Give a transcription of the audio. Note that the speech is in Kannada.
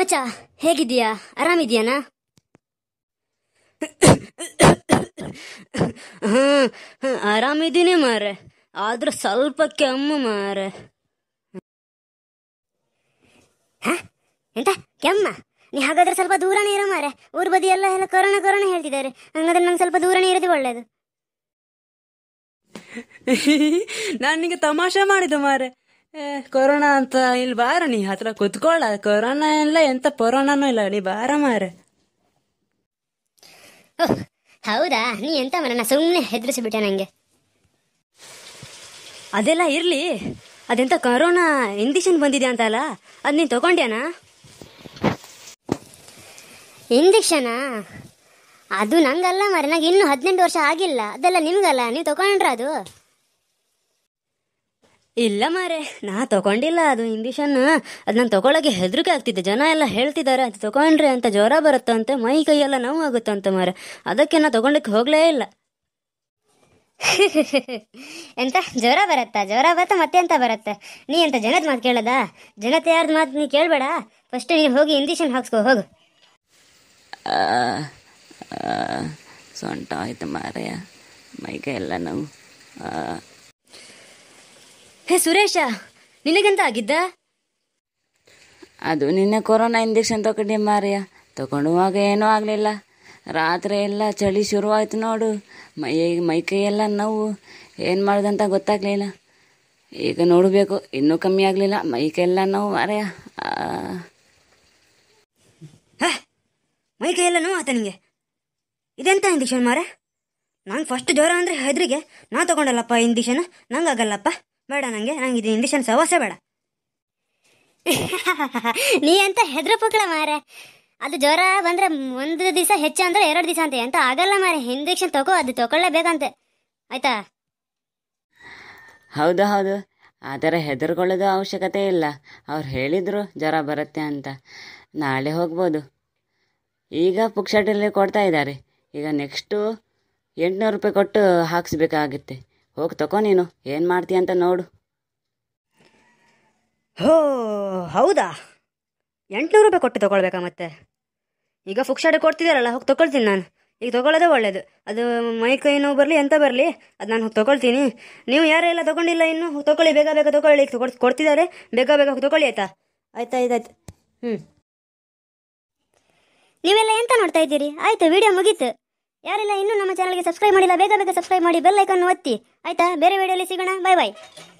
ಮಚ್ಚ ಹೇಗಿದ್ದೀಯಾ? ಆರಾಮಿದ್ಯಾನಾ? ಆರಾಮಿದ್ದೀನಿ ಮಾರೆ, ಆದ್ರೆ ಸ್ವಲ್ಪ ಕೆಮ್ಮು ಮಾರೆ. ಎಂತ ಕೆಮ್ಮ? ನೀ ಹಾಗಾದ್ರೆ ಸ್ವಲ್ಪ ದೂರನೇ ಇರೋ ಮಾರೆ. ಊರ್ ಬದಿ ಎಲ್ಲ ಕೊರೋನಾ ಕೊರೋನಾ ಹೇಳ್ತಿದ್ದಾರೆ, ಹಂಗಾದ್ರೆ ನಂಗೆ ಸ್ವಲ್ಪ ದೂರನೇ ಇರೋದು ಒಳ್ಳೇದು. ನಾನು ನಿಂಗೆ ತಮಾಷೆ ಮಾಡಿದ ಮಾರೆ, ಕೊರೋನಾ ಅಂತ. ಇಲ್ಲಿ ಬಾರ, ನೀ ಹತ್ರ ಕುತ್ಕೊಳ್ಳ. ಕೊರೋನಾ ಇಲ್ಲ, ಎಂತ ಪೊರೋನಾನು ಇಲ್ಲ, ನೀ ಬಾರ ಮಾರೆ. ಹೌದಾ? ನೀ ಎಂತ ಮರನ ಸುಮ್ಮನೆ ಹೆದರಿಸಿಬಿಟ್ಟೆ ನಂಗೆ. ಅದೆಲ್ಲ ಇರ್ಲಿ, ಅದೆಂತ ಕೊರೋನಾ ಇಂಜೆಕ್ಷನ್ ಬಂದಿದೆ ಅಂತಲ್ಲ, ಅದ್ ನೀನ್ ತಗೊಂಡ್ಯಾನಾ? ಇಂಜೆಕ್ಷನಾ? ಅದು ನಂಗಲ್ಲ ಮಾರೆ, ನಂಗೆ ಇನ್ನೂ 18 ವರ್ಷ ಆಗಿಲ್ಲ. ಅದೆಲ್ಲ ನಿಮ್ಗಲ್ಲ, ನೀವು ತಗೊಂಡ್ರ ಅದು? ಇಲ್ಲ ಮಾರೆ, ನಾ ತಗೊಂಡಿಲ್ಲ ಅದು ಇಂಜೆಕ್ಷನ್. ಅದು ನಾನು ತಗೊಳಕ್ಕೆ ಹೆದರಿಕೆ ಆಗ್ತಿದ್ದೆ. ಜನ ಎಲ್ಲ ಹೇಳ್ತಿದ್ದಾರೆ ಅದು ತಗೊಂಡ್ರೆ ಅಂತ ಜ್ವರ ಬರುತ್ತಂತೆ, ಮೈ ಕೈಯೆಲ್ಲ ನೋವು ಆಗುತ್ತಂತೆ ಮಾರೆ. ಅದಕ್ಕೆ ನಾ ತಗೊಂಡಕ್ಕೆ ಹೋಗಲೇ ಇಲ್ಲ. ಎಂತ ಜ್ವರ ಬರುತ್ತಾ? ಜ್ವರ ಬರುತ್ತಾ ಮತ್ತೆ ಅಂತ ಬರುತ್ತೆ? ನೀ ಎಂತ ಜನದ ಮಾತು ಕೇಳೋದಾ? ಜನತೆ ಯಾರ್ದು ಮಾತು ನೀ ಕೇಳಬೇಡ, ಫಸ್ಟ್ ನೀನು ಹೋಗಿ ಇಂಜೆಕ್ಷನ್ ಹಾಕ್ಸ್ಕೊ ಹೋಗು. ಸೊಂಟ ಆಯ್ತು ಮಾರಯ್ಯ, ಮೈ ಕೈ ಎಲ್ಲ ನೋವು. ಹೇ ಸುರೇಶ, ನಿನಗೆಂತ ಆಗಿದ್ದ? ಅದು ನಿನ್ನೆ ಕೊರೋನಾ ಇಂಜೆಕ್ಷನ್ ತಗೊಂಡೆ ಮಾರಯ್ಯ. ತಗೊಂಡುವಾಗ ಏನೂ ಆಗಲಿಲ್ಲ, ರಾತ್ರಿ ಎಲ್ಲ ಚಳಿ ಶುರುವಾಯಿತು ನೋಡು. ಮೈಕೈಯೆಲ್ಲ ನೋವು, ಏನು ಮಾಡೋದಂತ ಗೊತ್ತಾಗಲಿಲ್ಲ. ಈಗ ನೋಡಬೇಕು, ಇನ್ನೂ ಕಮ್ಮಿ ಆಗಲಿಲ್ಲ, ಮೈಕೈಯೆಲ್ಲ ನೋವು ಮಾರಯ್ಯ. ಮೈಕೈಯೆಲ್ಲ ನೋವು ಆತ ನಿನಗೆ? ಇದೆಂತ ಇಂಜೆಕ್ಷನ್ ಮಾರೆ? ನಂಗೆ ಫಸ್ಟ್ ಜ್ವರ ಅಂದರೆ ಹೆದರಿಗೆ ನಾನು ತೊಗೊಂಡಲ್ಲಪ್ಪ ಇಂಜೆಕ್ಷನ್. ನಂಗೆ ಆಗಲ್ಲಪ್ಪ, ಬೇಡ ನನಗೆ, ನಂಗೆ ಇದು ಇಂಜೆಕ್ಷನ್ ಸವಾಸೆ ಬೇಡ. ನೀ ಅಂತ ಹೆದರು ಪುಕ್ಕಳ ಮಾರೆ. ಅದು ಜ್ವರ ಬಂದರೆ ಒಂದು ದಿವಸ, ಹೆಚ್ಚು ಅಂದರೆ 2 ದಿವಸ ಅಂತೆ. ಅಂತ ಆಗಲ್ಲ ಮಾರೆ, ಇಂಜೆಕ್ಷನ್ ತಗೋ, ಅದು ತಗೊಳ್ಳೇಬೇಕಂತೆ, ಆಯಿತಾ? ಹೌದು ಹೌದು, ಆ ಥರ ಹೆದರ್ಕೊಳ್ಳೋದು ಅವಶ್ಯಕತೆ ಇಲ್ಲ. ಅವ್ರು ಹೇಳಿದರು ಜ್ವರ ಬರುತ್ತೆ ಅಂತ, ನಾಳೆ ಹೋಗ್ಬೋದು. ಈಗ ಪುಕ್ಷಟಲ್ಲಿ ಕೊಡ್ತಾ ಇದ್ದಾರೆ. ಈಗ ನೆಕ್ಸ್ಟು 800 ರೂಪಾಯಿ ಕೊಟ್ಟು ಹಾಕಿಸ್ಬೇಕಾಗುತ್ತೆ. ಹೋಗಿ ತಗೋ, ನೀನು ಏನು ಮಾಡ್ತೀಯ ಅಂತ ನೋಡು. ಹೋ ಹೌದಾ? 800 ರೂಪಾಯಿ ಕೊಟ್ಟು ತೊಗೊಳ್ಬೇಕಾ ಮತ್ತೆ? ಈಗ ಪುಕ್ಷಾಡೆ ಕೊಡ್ತಿದ್ದಾರಲ್ಲ, ಹೋಗಿ ತೊಗೊಳ್ತೀನಿ ನಾನು. ಈಗ ತೊಗೊಳ್ಳೋದೇ ಒಳ್ಳೆಯದು. ಅದು ಮೈ ಕೈ ನೋವು ಬರಲಿ ಎಂತ ಬರಲಿ, ಅದು ನಾನು ಹೋಗಿ ತೊಗೊಳ್ತೀನಿ. ನೀವು ಯಾರೆಲ್ಲ ತೊಗೊಂಡಿಲ್ಲ ಇನ್ನೂ, ಹೋಗಿ ತೊಗೊಳ್ಳಿ, ಬೇಗ ಬೇಗ ತೊಗೊಳ್ಳಿ. ಈಗ ಕೊಡ್ತಿದ್ದಾರೆ, ಬೇಗ ಬೇಗ ಹೋಗಿ ತೊಗೊಳ್ಳಿ, ಆಯಿತಾ? ಆಯ್ತು ಆಯ್ತು ಆಯ್ತು. ನೀವೆಲ್ಲ ಎಂತ ನೋಡ್ತಾ ಇದ್ದೀರಿ? ಆಯಿತು, ವಿಡಿಯೋ ಮುಗೀತು. ಯಾರೆಲ್ಲ ಇನ್ನೂ ನಮ್ಮ ಚಾನಲ್ಗೆ ಸಬ್ಸ್ಕ್ರೈಬ್ ಮಾಡಿಲ್ಲ, ಬೇಗ ಬೇಗ ಸಬ್ಸ್ಕ್ರೈಬ್ ಮಾಡಿ, ಬೆಲ್ ಐಕಾನ್ ಒತ್ತಿ, ಆಯಿತಾ? ಬೇರೆ ವಿಡಿಯೋಲಿ ಸಿಗೋಣ, ಬಾಯ್ ಬಾಯ್.